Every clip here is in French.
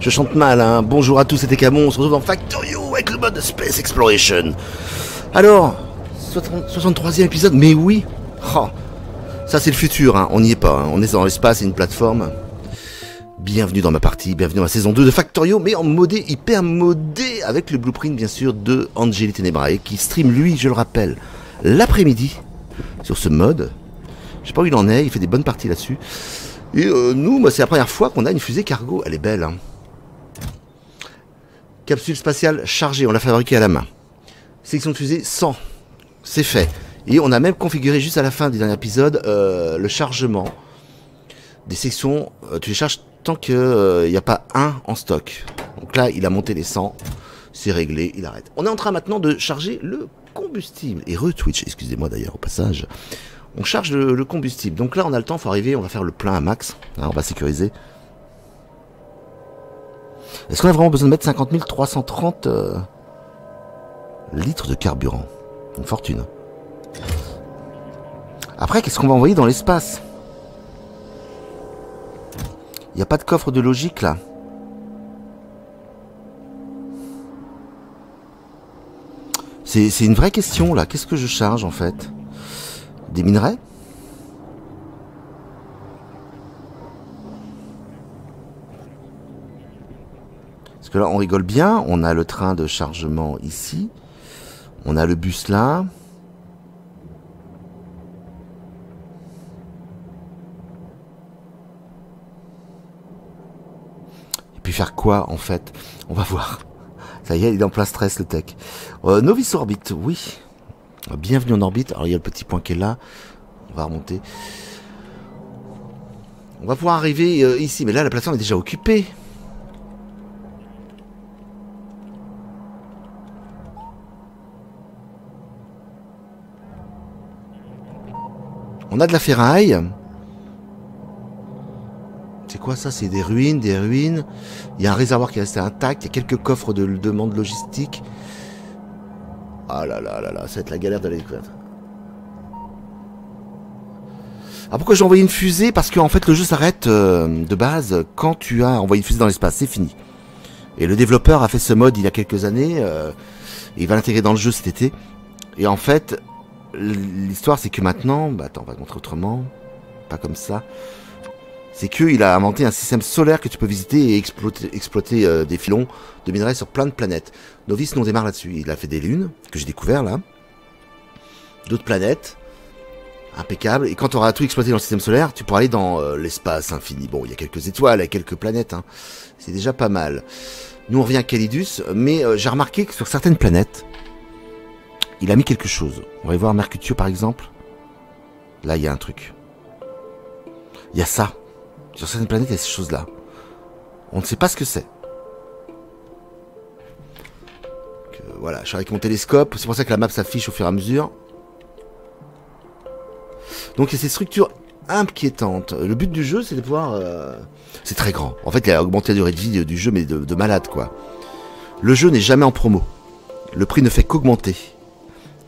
Je chante mal, hein. Bonjour à tous, c'était Tekhamon, on se retrouve dans Factorio avec le mode Space Exploration. Alors, 63e épisode, mais oui, oh, ça c'est le futur, hein. On n'y est pas, hein. On est dans l'espace et une plateforme. Bienvenue dans ma partie, bienvenue dans la saison 2 de Factorio, mais en modé, hyper modé, avec le blueprint bien sûr de Angelitenebrae, qui stream lui, je le rappelle, l'après-midi, sur ce mode. Je sais pas où il en est, il fait des bonnes parties là-dessus. Et nous, bah, c'est la première fois qu'on a une fusée cargo. Elle est belle, hein. Capsule spatiale chargée, on l'a fabriquée à la main. Section de fusée 100, c'est fait. Et on a même configuré juste à la fin du dernier épisode le chargement. Des sections, tu les charges tant qu'il n'y a pas un en stock. Donc là, il a monté les 100, c'est réglé, il arrête. On est en train maintenant de charger le combustible. Et retwitch, excusez-moi d'ailleurs au passage. On charge le combustible. Donc là, on a le temps, faut arriver, on va faire le plein à max. Alors, on va sécuriser. Est-ce qu'on a vraiment besoin de mettre 50 330 litres de carburant? Une fortune. Après, qu'est-ce qu'on va envoyer dans l'espace? Il n'y a pas de coffre de logique, là. C'est une vraie question, là. Qu'est-ce que je charge, en fait? Des minerais? Parce que là, on rigole bien. On a le train de chargement ici. On a le bus là. Et puis faire quoi, en fait? On va voir. Ça y est, il est en plein stress, le tech. Nauvis Orbit, oui. Bienvenue en orbite. Alors il y a le petit point qui est là. On va remonter. On va pouvoir arriver ici. Mais là la plateforme est déjà occupée. On a de la ferraille. C'est quoi ça? C'est des ruines, des ruines. Il y a un réservoir qui est resté intact. Il y a quelques coffres de demande logistique. Ah là là là là, ça va être la galère de la découverte. Ah, pourquoi j'ai envoyé une fusée? Parce qu'en fait, le jeu s'arrête de base quand tu as envoyé une fusée dans l'espace. C'est fini. Et le développeur a fait ce mode il y a quelques années. Et il va l'intégrer dans le jeu cet été. Et en fait, l'histoire, c'est que maintenant... Bah attends, on va te montrer autrement. Pas comme ça. C'est qu'il a inventé un système solaire que tu peux visiter et exploiter des filons de minerais sur plein de planètes. Nauvis, nous on démarre là-dessus. Il a fait des lunes, que j'ai découvert là. D'autres planètes. Impeccable. Et quand tu auras tout exploité dans le système solaire, tu pourras aller dans l'espace infini. Bon, il y a quelques étoiles, il y a quelques planètes. Hein. C'est déjà pas mal. Nous on revient à Calidus, mais j'ai remarqué que sur certaines planètes, il a mis quelque chose. On va y voir Mercutio par exemple. Là, il y a un truc. Il y a ça. Sur certaines planètes, il y a ces choses-là. On ne sait pas ce que c'est. Voilà, je suis avec mon télescope. C'est pour ça que la map s'affiche au fur et à mesure. Donc, il y a ces structures inquiétantes. Le but du jeu, c'est de pouvoir... C'est très grand. En fait, il a augmenté la durée de vie du jeu, mais de malade, quoi. Le jeu n'est jamais en promo. Le prix ne fait qu'augmenter.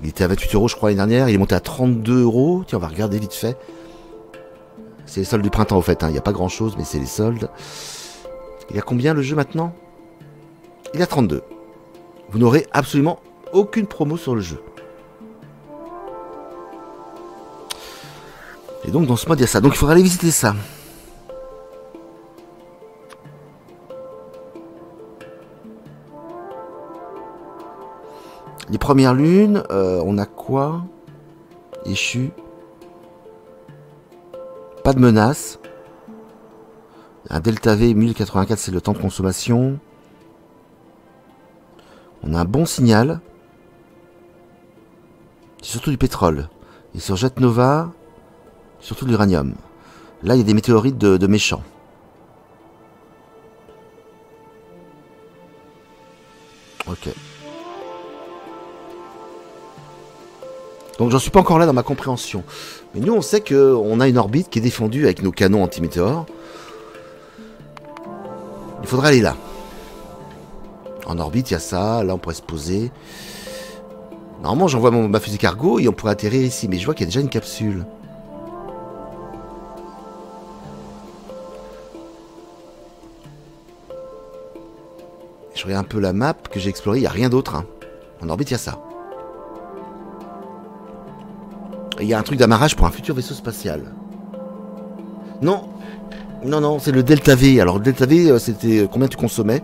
Il était à 28 €, je crois, l'année dernière. Il est monté à 32 €. Tiens, on va regarder vite fait. C'est les soldes du printemps, au fait. Hein. Il n'y a pas grand-chose, mais c'est les soldes. Il y a combien, le jeu, maintenant? Il y a 32. Vous n'aurez absolument aucune promo sur le jeu. Et donc, dans ce mode, il y a ça. Donc, il faudra aller visiter ça. Les premières lunes, on a quoi? Échu. Pas de menace. Un Delta V 1084, c'est le temps de consommation. On a un bon signal. C'est surtout du pétrole. Et sur Jet Nova, surtout de l'uranium. Là, il y a des météorites de méchants. Ok. Donc j'en suis pas encore là dans ma compréhension. Mais nous on sait qu'on a une orbite qui est défendue avec nos canons anti-météores. Il faudra aller là. En orbite il y a ça, là on pourrait se poser. Normalement j'envoie ma fusée cargo et on pourrait atterrir ici. Mais je vois qu'il y a déjà une capsule. Je regarde un peu la map que j'ai explorée, il n'y a rien d'autre. Hein. En orbite, il y a ça. Il y a un truc d'amarrage pour un futur vaisseau spatial. Non, non, non, c'est le delta V. Alors le delta V, c'était combien tu consommais?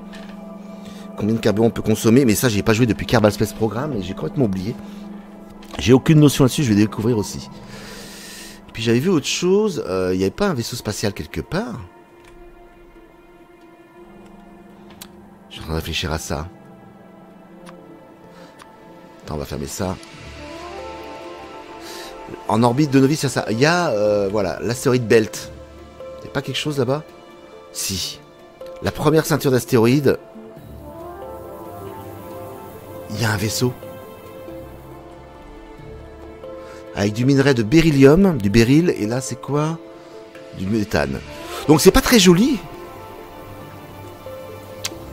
Combien de carburant on peut consommer? Mais ça, j'ai pas joué depuis Kerbal Space Programme et j'ai complètement oublié. J'ai aucune notion là-dessus, je vais découvrir aussi. Et puis j'avais vu autre chose, il n'y avait pas un vaisseau spatial quelque part? Je suis en train de réfléchir à ça. Attends, on va fermer ça. En orbite de Nauvis, il y a ça. Il y a, voilà, l'astéroïde Belt. Il n'y a pas quelque chose là-bas? Si. La première ceinture d'astéroïdes. Il y a un vaisseau. Avec du minerai de beryllium, du béryl, et là c'est quoi? Du méthane. Donc c'est pas très joli.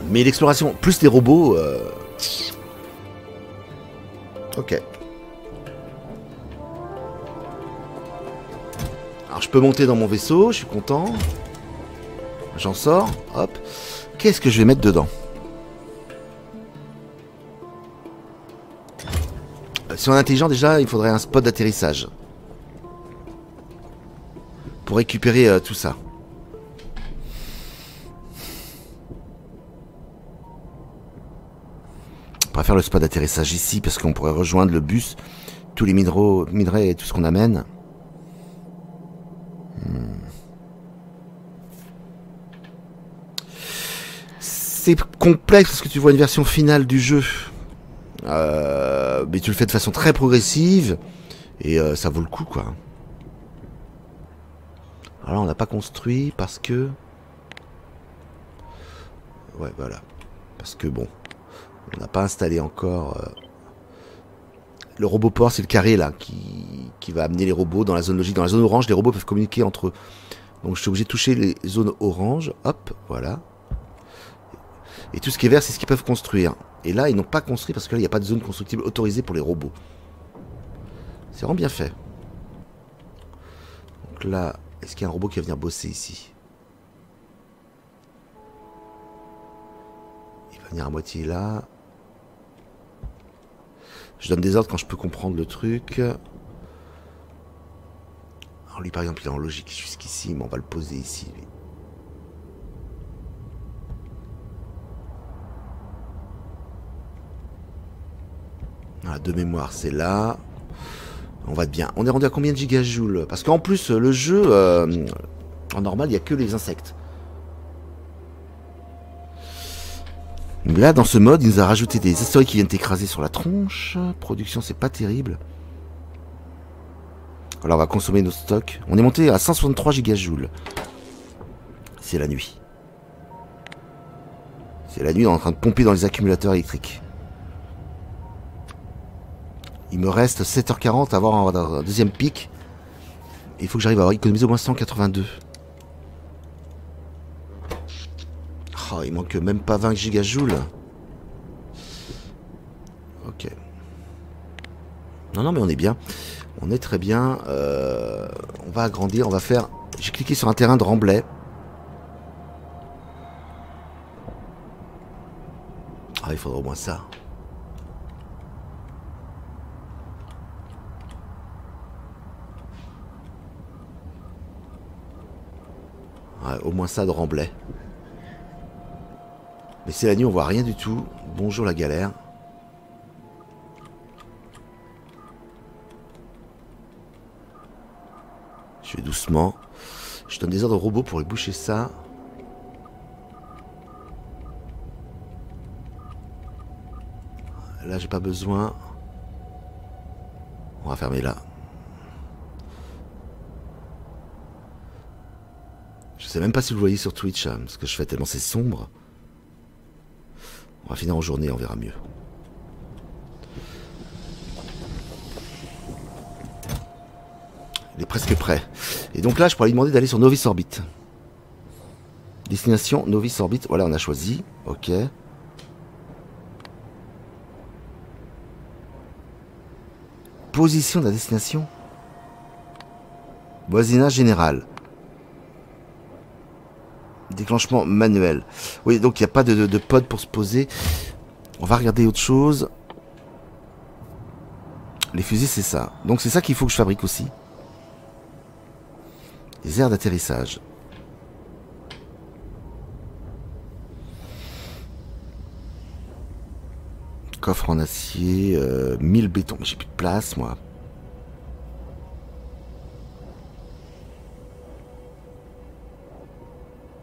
Mais l'exploration, plus les robots... Ok. Alors je peux monter dans mon vaisseau, je suis content. J'en sors, hop. Qu'est-ce que je vais mettre dedans? Si on est intelligent, déjà, il faudrait un spot d'atterrissage. Pour récupérer tout ça. On pourrait faire le spot d'atterrissage ici, parce qu'on pourrait rejoindre le bus, tous les minerais et tout ce qu'on amène. C'est complexe, parce que tu vois une version finale du jeu. Mais tu le fais de façon très progressive et ça vaut le coup quoi. Alors on n'a pas construit parce que ouais voilà, parce que bon on n'a pas installé encore le robot port, c'est le carré là qui va amener les robots dans la zone logique, dans la zone orange les robots peuvent communiquer entre eux, donc je suis obligé de toucher les zones orange, hop voilà, et tout ce qui est vert c'est ce qu'ils peuvent construire. Et là, ils n'ont pas construit parce que là, il n'y a pas de zone constructible autorisée pour les robots. C'est vraiment bien fait. Donc là, est-ce qu'il y a un robot qui va venir bosser ici? Il va venir à moitié là. Je donne des ordres quand je peux comprendre le truc. Alors lui, par exemple, il est en logique jusqu'ici, mais on va le poser ici, lui. Voilà, de mémoire, c'est là. On va être bien. On est rendu à combien de gigajoules? Parce qu'en plus, le jeu, en normal, il n'y a que les insectes. Là, dans ce mode, il nous a rajouté des astéroïdes qui viennent t'écraser sur la tronche. Production, c'est pas terrible. Alors, on va consommer nos stocks. On est monté à 163 gigajoules. C'est la nuit. C'est la nuit, on est en train de pomper dans les accumulateurs électriques. Il me reste 7h40 à avoir un deuxième pic. Il faut que j'arrive à économiser au moins 182. Oh, il manque même pas 20 gigajoules. Ok. Non, non, mais on est bien. On est très bien. On va agrandir, on va faire... J'ai cliqué sur un terrain de remblai. Ah, il faudra au moins ça. Ouais, au moins ça de remblai. Mais c'est la nuit, on voit rien du tout. Bonjour la galère. Je vais doucement. Je donne des ordres aux robots pour les boucher ça. Là, j'ai pas besoin. On va fermer là. Je sais même pas si vous le voyez sur Twitch, hein, parce que je fais tellement c'est sombre. On va finir en journée, on verra mieux. Il est presque prêt. Et donc là, je pourrais lui demander d'aller sur Nauvis Orbit. Destination Nauvis Orbit, voilà, on a choisi. Ok. Position de la destination. Voisinage général. Déclenchement manuel. Oui, donc il n'y a pas de pod pour se poser. On va regarder autre chose. Les fusées, c'est ça. Donc c'est ça qu'il faut que je fabrique aussi. Les aires d'atterrissage. Coffre en acier, 1000 béton. J'ai plus de place, moi.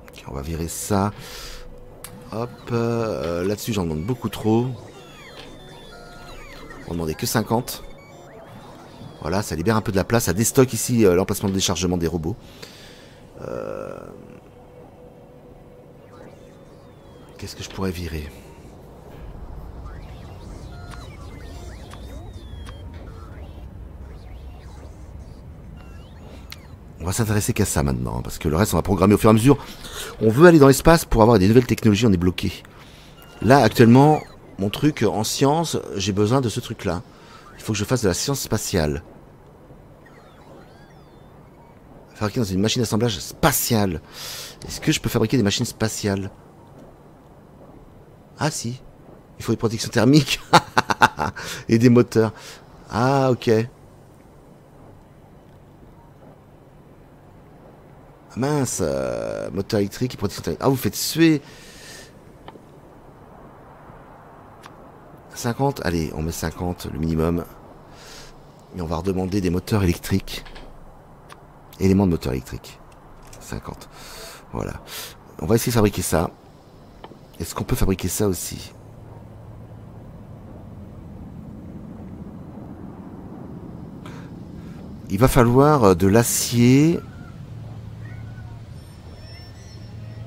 Okay, on va virer ça. Hop, là-dessus, j'en demande beaucoup trop. On demandait que 50. Voilà, ça libère un peu de la place. Ça déstocke ici l'emplacement de déchargement des robots. Qu'est-ce que je pourrais virer? On va s'intéresser qu'à ça maintenant, hein, parce que le reste on va programmer au fur et à mesure. On veut aller dans l'espace pour avoir des nouvelles technologies, on est bloqué. Là actuellement, mon truc en science, j'ai besoin de ce truc-là. Il faut que je fasse de la science spatiale. Fabriquer dans une machine d'assemblage spatiale. Est-ce que je peux fabriquer des machines spatiales? Ah si. Il faut des protections thermiques. Et des moteurs. Ah ok. Ah, mince. Moteur électrique et protection thermique. Ah vous faites suer. 50, allez, on met 50, le minimum. Et on va redemander des moteurs électriques. Éléments de moteur électrique. 50. Voilà. On va essayer de fabriquer ça. Est-ce qu'on peut fabriquer ça aussi? Il va falloir de l'acier.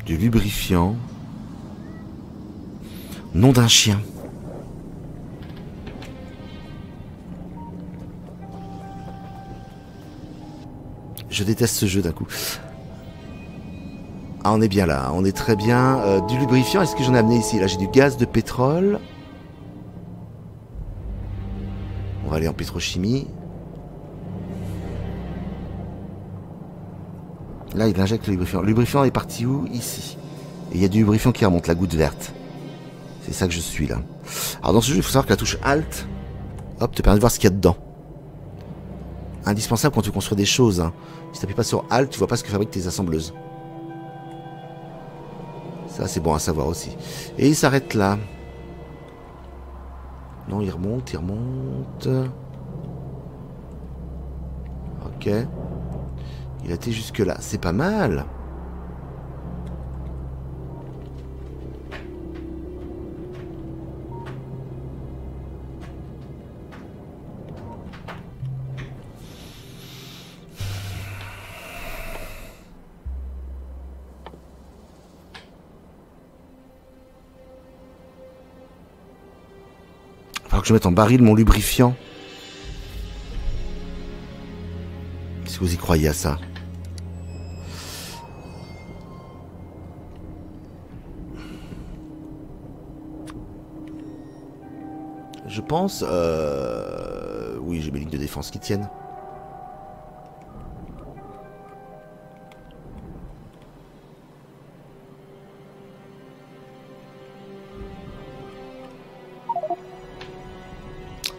Du lubrifiant. Nom d'un chien. Je déteste ce jeu d'un coup. Ah, on est bien là, on est très bien. Du lubrifiant, est-ce que j'en ai amené ici? Là, j'ai du gaz de pétrole. On va aller en pétrochimie. Là, il injecte le lubrifiant. Le lubrifiant est parti où? Ici. Et il y a du lubrifiant qui remonte, la goutte verte. C'est ça que je suis là. Alors, dans ce jeu, il faut savoir que la touche Alt, hop, te permet de voir ce qu'il y a dedans. Indispensable quand tu construis des choses. Hein. Si tu n'appuies pas sur Alt, tu vois pas ce que fabriquent tes assembleuses. Ça, c'est bon à savoir aussi. Et il s'arrête là. Non, il remonte, il remonte. Ok. Il a été jusque là. C'est pas mal. Je vais mettre en baril mon lubrifiant. Si vous y croyez à ça. Je pense... Oui, j'ai mes lignes de défense qui tiennent.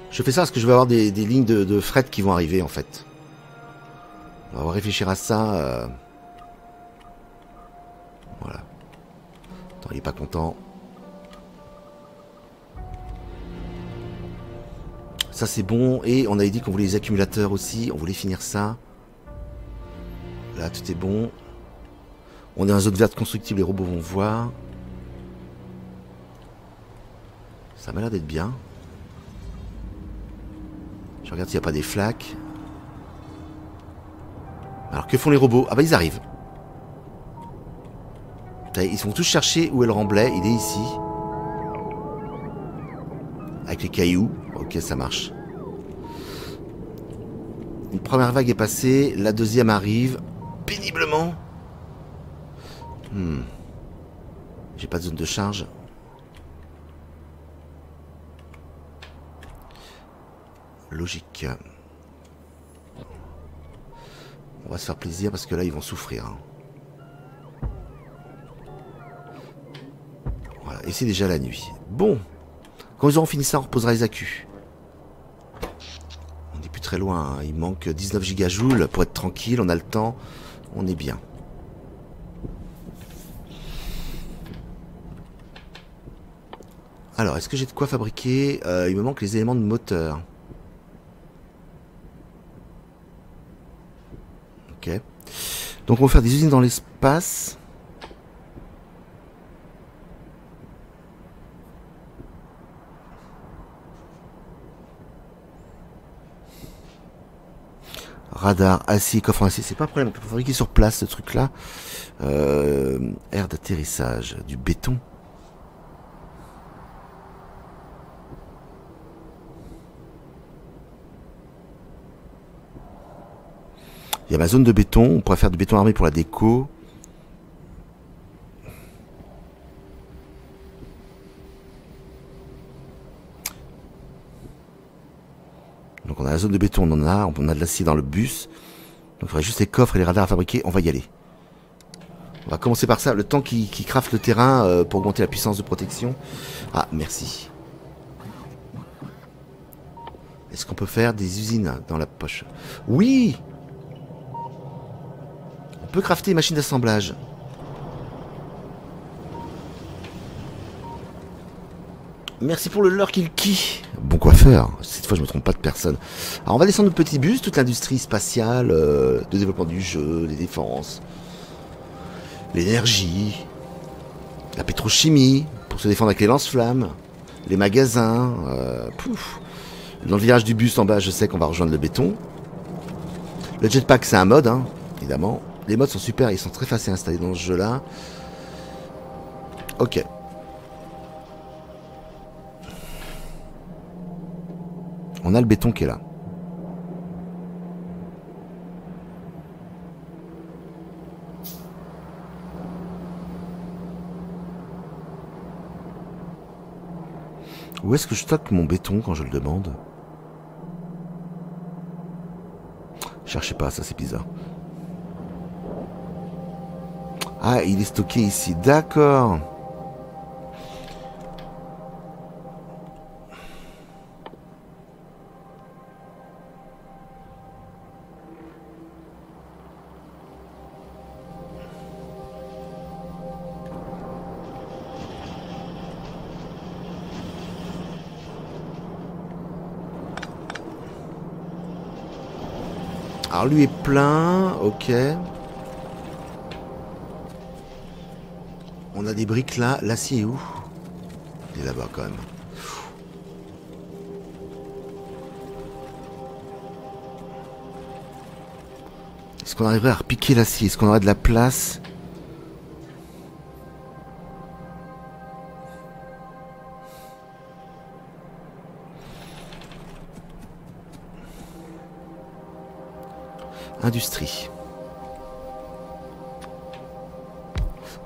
Je fais ça parce que je vais avoir des lignes de fret qui vont arriver en fait. On va réfléchir à ça. Voilà. Attends, il est pas content. Ça c'est bon. Et on avait dit qu'on voulait les accumulateurs aussi. On voulait finir ça. Là tout est bon. On est en zone verte constructible. Les robots vont voir. Ça m'a l'air d'être bien. Je regarde s'il n'y a pas des flaques. Alors que font les robots? Ah bah ils arrivent. Ils vont tous chercher où est le remblai. Il est ici. Avec les cailloux. Ok, ça marche. Une première vague est passée. La deuxième arrive. Péniblement. J'ai pas de zone de charge. Logique. On va se faire plaisir parce que là ils vont souffrir. et c'est déjà la nuit. Bon, quand ils auront fini ça, on reposera les accus. On n'est plus très loin, hein. Il manque 19 gigajoules pour être tranquille, on a le temps, on est bien. Alors, est-ce que j'ai de quoi fabriquer? Il me manque les éléments de moteur. Ok. Donc on va faire des usines dans l'espace. Radar, acier, coffre en acier, c'est pas un problème, on peut fabriquer sur place ce truc-là. Aire d'atterrissage, du béton. Il y a ma zone de béton, on pourrait faire du béton armé pour la déco. Donc on a la zone de béton, on a de l'acier dans le bus. Donc il faudrait juste les coffres et les radars à fabriquer, on va y aller. On va commencer par ça, le temps qui crafte le terrain pour augmenter la puissance de protection. Ah, merci. Est-ce qu'on peut faire des usines dans la poche? Oui! On peut crafter des machines d'assemblage. Merci pour le lurkilki. Bon coiffeur, cette fois je me trompe pas de personne. Alors on va descendre le petit bus, toute l'industrie spatiale, le développement du jeu, les défenses, l'énergie, la pétrochimie, pour se défendre avec les lance-flammes, les magasins, pouf. Dans le village du bus en bas je sais qu'on va rejoindre le béton. Le jetpack c'est un mode, hein, évidemment. Les modes sont super, ils sont très faciles à installer dans ce jeu-là. Ok. On a le béton qui est là. Où est-ce que je stocke mon béton quand je le demande? Cherchez pas, ça c'est bizarre. Ah, il est stocké ici, d'accord. Alors lui est plein, ok. On a des briques là, l'acier est où? Il est là-bas quand même. Est-ce qu'on arriverait à repiquer l'acier? Est-ce qu'on aurait de la place? Industrie.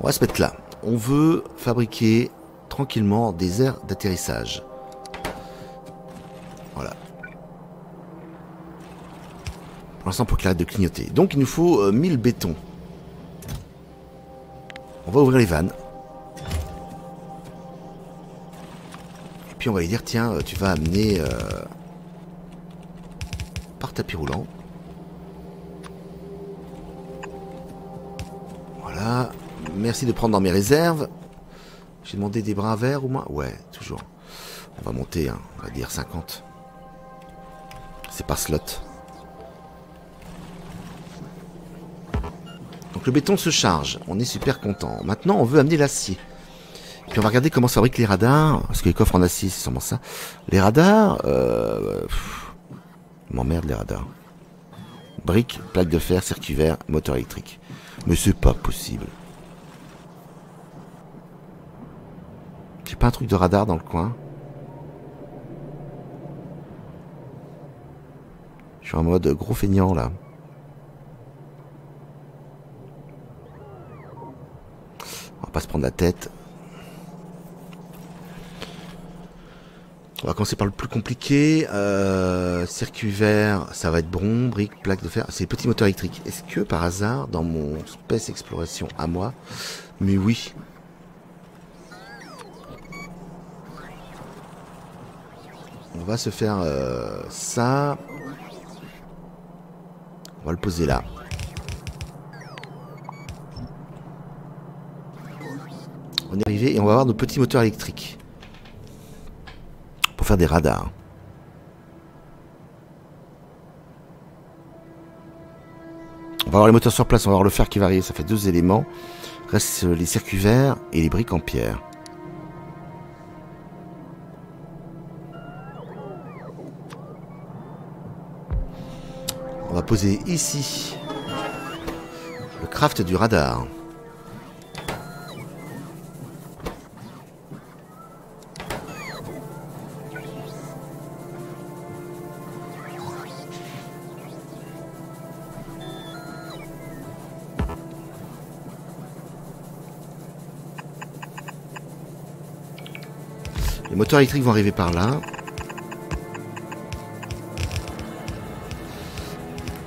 On va se mettre là. On veut fabriquer tranquillement des aires d'atterrissage. Voilà. Pour l'instant, pour qu'il arrête de clignoter. Donc, il nous faut 1000 bétons. On va ouvrir les vannes. Et puis, on va lui dire, tiens, tu vas amener par tapis roulant. Voilà. Merci de prendre dans mes réserves. J'ai demandé des brins verts au moins. Ouais, toujours. On va monter, hein. On va dire 50. C'est par slot. Donc le béton se charge. On est super content. Maintenant, on veut amener l'acier. Puis on va regarder comment se fabriquent les radars. Parce que les coffres en acier, c'est sûrement ça. Les radars... M'emmerde les radars. Briques, plaque de fer, circuit vert, moteur électrique. Mais c'est pas possible. J'ai pas un truc de radar dans le coin. Je suis en mode gros feignant là. On va pas se prendre la tête. On va commencer par le plus compliqué. Circuit vert, ça va être bronze, brique, plaque de fer. C'est les petits moteurs électriques. Est-ce que par hasard, dans mon Space Exploration à moi... Mais oui. On va se faire ça. On va le poser là. On est arrivé et on va avoir nos petits moteurs électriques. Pour faire des radars. On va avoir les moteurs sur place, on va avoir le fer qui va arriver, ça fait deux éléments. Reste les circuits verts et les briques en pierre. On va poser ici le craft du radar. Les moteurs électriques vont arriver par là.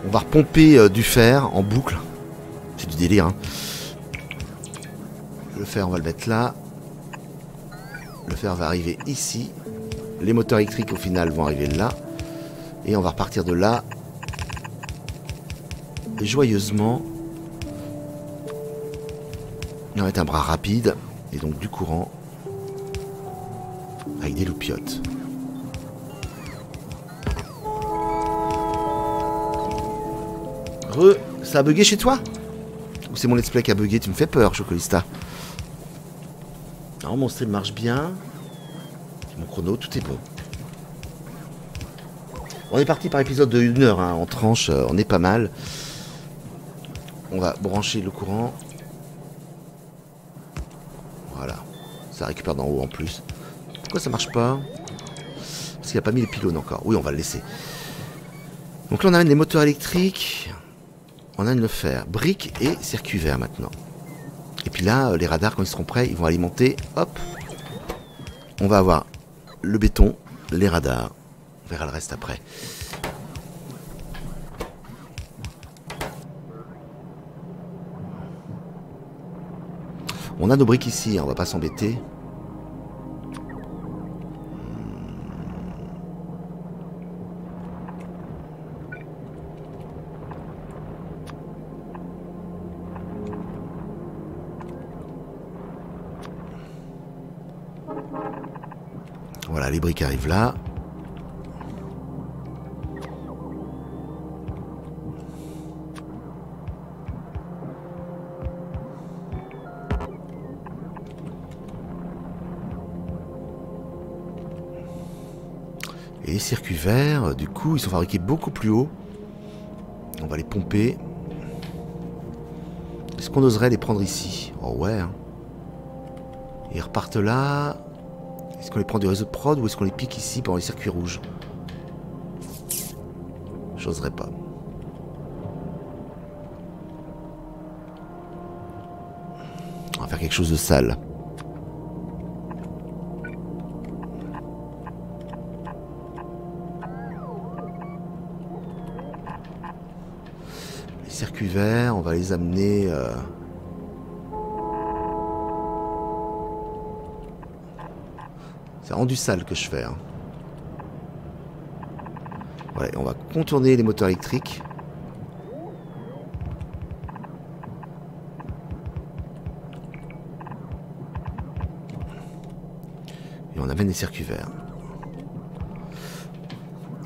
On va repomper du fer en boucle. C'est du délire, hein. Le fer, on va le mettre là. Le fer va arriver ici. Les moteurs électriques, au final, vont arriver là. Et on va repartir de là. Et joyeusement. Il va mettre un bras rapide. Et donc du courant. Avec des loupiottes. Ça a bugué chez toi? Ou c'est mon let's play qui a bugué? Tu me fais peur, Chocolista. Non, mon stream marche bien. Mon chrono, tout est bon. On est parti par épisode de 1 heure, hein, en tranche, on est pas mal. On va brancher le courant. Voilà. Ça récupère d'en haut en plus. Pourquoi ça marche pas? Parce qu'il a pas mis les pylônes encore. Oui, on va le laisser. Donc là, on amène les moteurs électriques. On amène le fer. Briques et circuit vert maintenant. Et puis là, les radars, quand ils seront prêts, ils vont alimenter. Hop. On va avoir le béton, les radars. On verra le reste après. On a nos briques ici, hein, on va pas s'embêter. Voilà, les briques arrivent là. Et les circuits verts, du coup, ils sont fabriqués beaucoup plus haut. On va les pomper. Est-ce qu'on oserait les prendre ici? Oh ouais. Ils repartent là. Est-ce qu'on les prend du réseau de prod ou est-ce qu'on les pique ici pendant les circuits rouges? J'oserais pas. On va faire quelque chose de sale. Les circuits verts, on va les amener... C'est rendu sale que je fais. Hein. Voilà, on va contourner les moteurs électriques. Et on amène les circuits verts.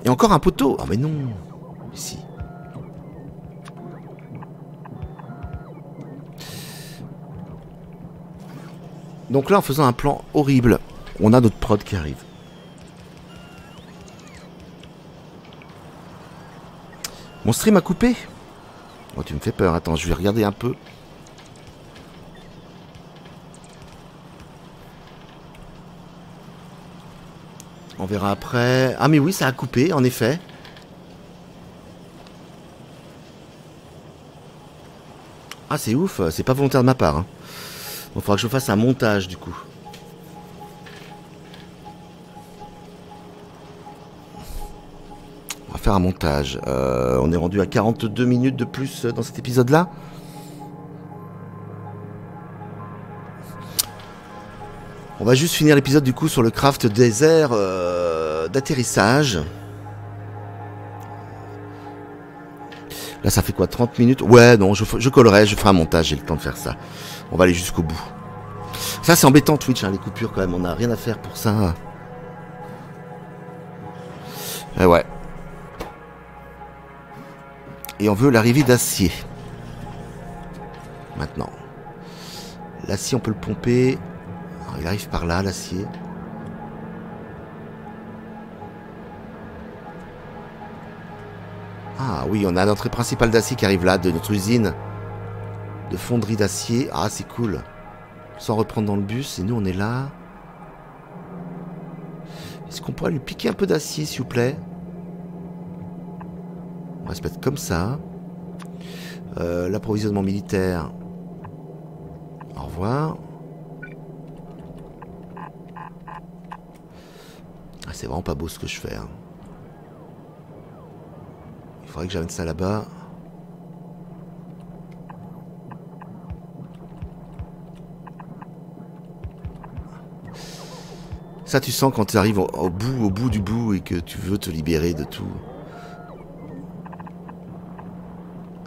Et encore un poteau. Ah, oh, mais non. Ici. Donc là, en faisant un plan horrible... On a notre prod qui arrive. Mon stream a coupé. Oh, tu me fais peur. Attends, je vais regarder un peu. On verra après. Ah mais oui, ça a coupé, en effet. Ah, c'est ouf. C'est pas volontaire de ma part. Hein. Il faudra que je fasse un montage, du coup. Faire un montage. On est rendu à 42 minutes de plus dans cet épisode là. On va juste finir l'épisode du coup sur le craft des aires d'atterrissage. Là ça fait quoi, 30 minutes? Ouais non, je collerai, je ferai un montage, j'ai le temps de faire ça. On va aller jusqu'au bout. Ça c'est embêtant Twitch, hein, les coupures quand même, on n'a rien à faire pour ça. Et ouais. Et on veut l'arrivée d'acier. Maintenant. L'acier on peut le pomper. Il arrive par là, l'acier. Ah oui, on a l'entrée principale d'acier qui arrive là, de notre usine de fonderie d'acier. Ah, c'est cool. Sans reprendre dans le bus, et nous, on est là. Est-ce qu'on pourrait lui piquer un peu d'acier, s'il vous plaît? On va se mettre comme ça. L'approvisionnement militaire. Au revoir. Ah, c'est vraiment pas beau ce que je fais. Hein. Il faudrait que j'amène ça là-bas. Ça, tu sens quand tu arrives au bout du bout et que tu veux te libérer de tout.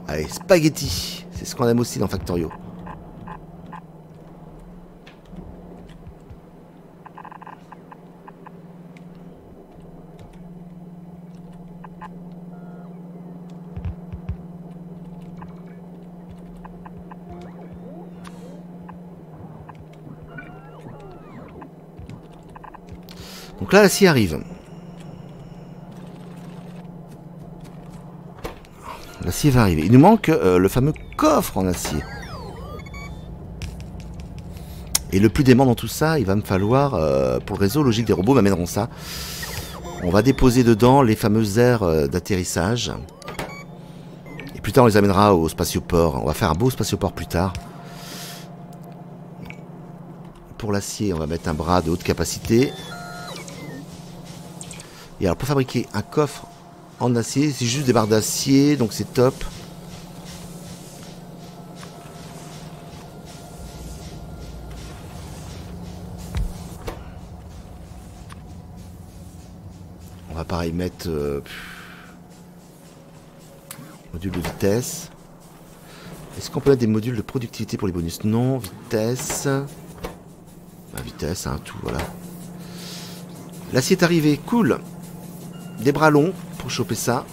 Allez, spaghetti. C'est ce qu'on aime aussi dans Factorio. Donc là, l'acier arrive. L'acier va arriver. Il nous manque le fameux coffre en acier. Et le plus dément dans tout ça, il va me falloir, pour le réseau logique des robots, m'amèneront ça. On va déposer dedans les fameuses aires d'atterrissage. Et plus tard, on les amènera au spatioport. On va faire un beau spatioport plus tard. Pour l'acier, on va mettre un bras de haute capacité. Et alors pour fabriquer un coffre en acier, c'est juste des barres d'acier, donc c'est top. On va pareil mettre module de vitesse. Est-ce qu'on peut mettre des modules de productivité pour les bonus? Non, vitesse. Bah, vitesse, hein, tout, voilà. L'acier est arrivé, cool. Des bras longs pour choper ça.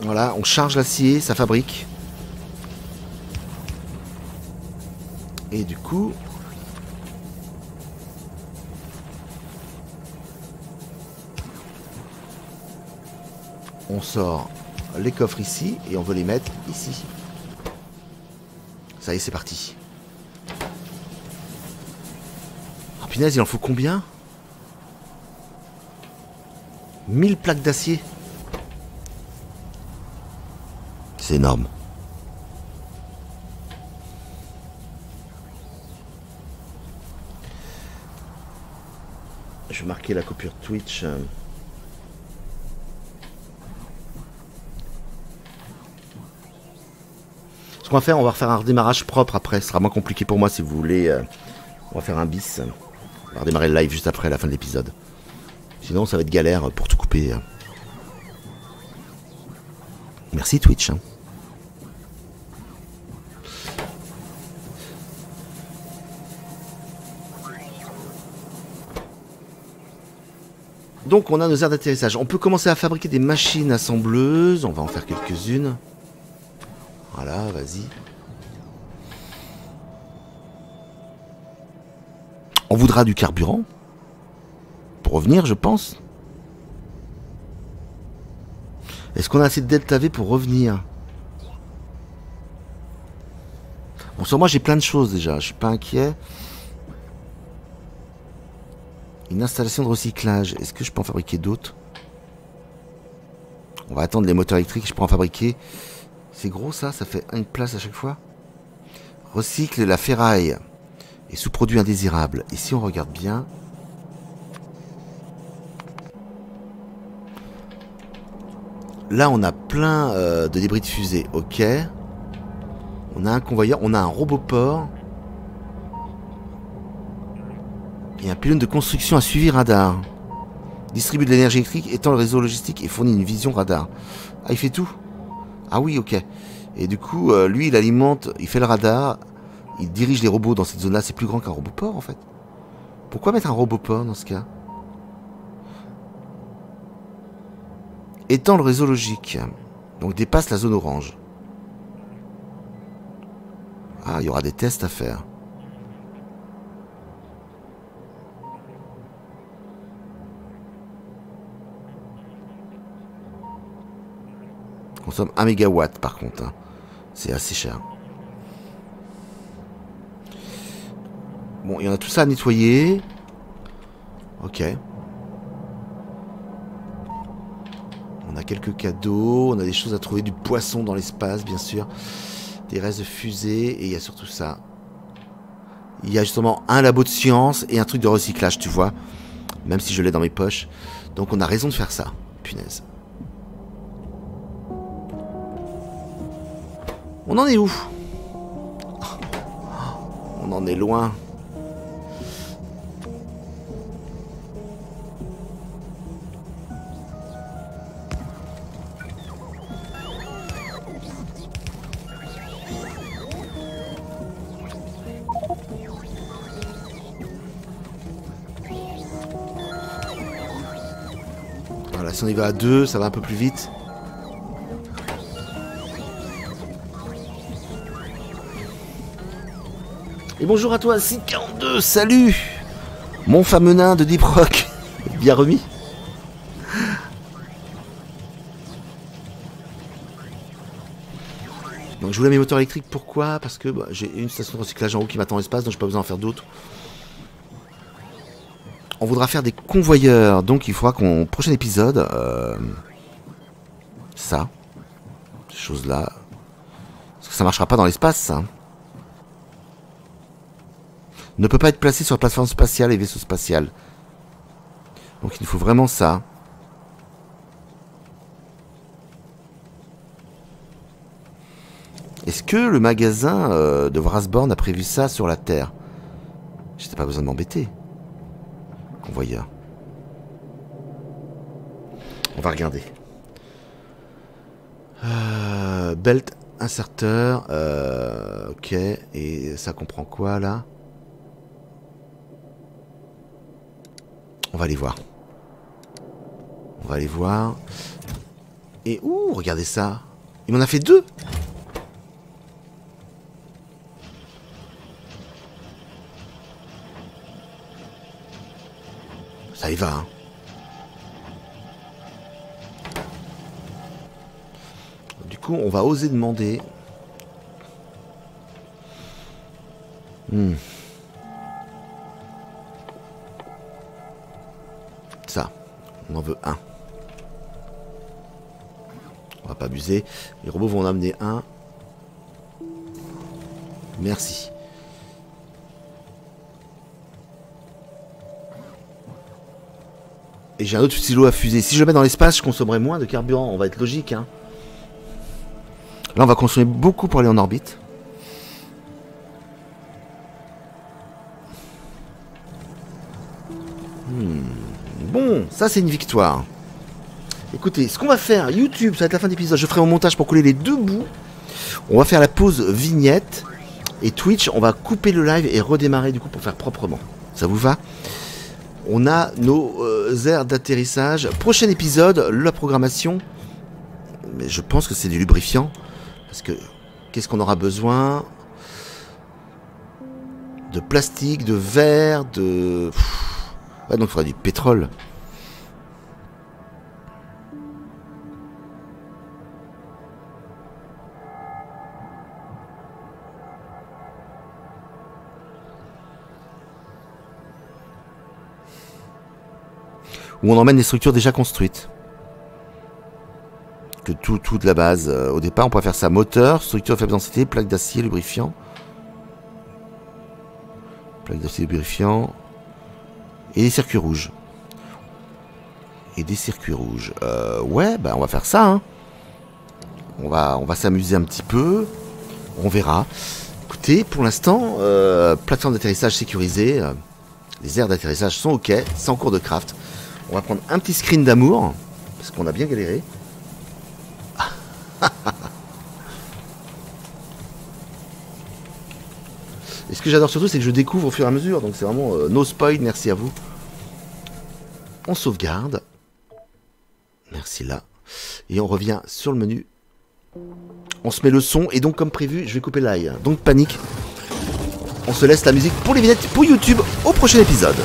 Voilà, on charge l'acier, ça fabrique. Et du coup... on sort les coffres ici et on veut les mettre ici. Ça y est, c'est parti. Punaise, il en faut combien? 1000 plaques d'acier. C'est énorme. Je vais marquer la coupure Twitch. Ce qu'on va faire, on va refaire un redémarrage propre après. Ce sera moins compliqué pour moi si vous voulez. On va faire un bis. On va redémarrer le live juste après la fin de l'épisode. Sinon, ça va être galère pour tout couper. Merci Twitch. Donc, on a nos aires d'atterrissage. On peut commencer à fabriquer des machines assembleuses. On va en faire quelques-unes. Voilà, vas-y. On voudra du carburant pour revenir, je pense. Est-ce qu'on a assez de delta V pour revenir? Bon, sur moi, j'ai plein de choses déjà. Je suis pas inquiet. Une installation de recyclage. Est-ce que je peux en fabriquer d'autres? On va attendre les moteurs électriques. Je peux en fabriquer. C'est gros, ça. Ça fait une place à chaque fois. Recycle la ferraille. Et sous-produits indésirables. Et si on regarde bien... là, on a plein de débris de fusée. Ok. On a un convoyeur, on a un roboport. Et un pylône de construction à suivi radar. Distribue de l'énergie électrique, étend le réseau logistique et fournit une vision radar. Ah, il fait tout? Ah oui, ok. Et du coup, lui, il alimente, il fait le radar, il dirige les robots dans cette zone-là. C'est plus grand qu'un roboport, en fait. Pourquoi mettre un roboport dans ce cas? Étend le réseau logique. Donc dépasse la zone orange. Ah, il y aura des tests à faire. Consomme 1 mégawatt par contre. Hein. C'est assez cher. Bon, il y en a tout ça à nettoyer. Ok. On a quelques cadeaux. On a des choses à trouver. Du poisson dans l'espace, bien sûr. Des restes de fusées. Et il y a surtout ça. Il y a justement un labo de science et un truc de recyclage, tu vois. Même si je l'ai dans mes poches. Donc on a raison de faire ça. Punaise. On en est où? On en est loin. Voilà, si on y va à 2, ça va un peu plus vite. Et bonjour à toi, 642, salut! Mon fameux nain de Deep Rock, bien remis. Donc je voulais mes moteurs électriques, pourquoi? Parce que bah, j'ai une station de recyclage en haut qui m'attend en espace, donc j'ai pas besoin d'en faire d'autres. On voudra faire des convoyeurs, donc il faudra qu'on... Prochain épisode... Ça. Ces choses-là. Parce que ça marchera pas dans l'espace, ça. Ne peut pas être placé sur la plateforme spatiale et vaisseau spatial. Donc il nous faut vraiment ça. Est-ce que le magasin de Wrathborne a prévu ça sur la Terre? J'étais pas besoin de m'embêter. Convoyeur. On va regarder. Belt inserteur. Ok. Et ça comprend quoi là? On va aller voir. On va aller voir. Et ouh, regardez ça. Il m'en a fait 2. Ça y va, hein. Du coup, on va oser demander. Ça, on en veut un. On va pas abuser. Les robots vont en amener un. Merci. Et j'ai un autre silo à fusée. Si je le mets dans l'espace, je consommerai moins de carburant. On va être logique, hein. Là, on va consommer beaucoup pour aller en orbite. Bon, ça c'est une victoire. Écoutez, ce qu'on va faire, YouTube, ça va être la fin de l'épisode. Je ferai mon montage pour coller les deux bouts. On va faire la pause vignette. Et Twitch, on va couper le live et redémarrer du coup pour faire proprement. Ça vous va? On a nos aires d'atterrissage. Prochain épisode, la programmation. Mais je pense que c'est du lubrifiant. Parce que, qu'est-ce qu'on aura besoin? De plastique, de verre, de... Ouais, donc il faudra du pétrole. Ou on emmène des structures déjà construites. Que tout de la base. Au départ, on pourrait faire ça. Moteur, structure de faible densité, plaque d'acier, lubrifiant. Plaque d'acier, lubrifiant. Et des circuits rouges. Ouais, bah on va faire ça. Hein. On va s'amuser un petit peu. on verra. Écoutez, pour l'instant, plateforme d'atterrissage sécurisée. Les aires d'atterrissage sont ok, c'est en cours de craft. On va prendre un petit screen d'amour, parce qu'on a bien galéré. Et ce que j'adore surtout, c'est que je découvre au fur et à mesure. Donc c'est vraiment no spoil, merci à vous. On sauvegarde. Merci là. Et on revient sur le menu. On se met le son. Et donc comme prévu, je vais couper l'ail. Donc panique. On se laisse la musique pour les vignettes pour YouTube au prochain épisode.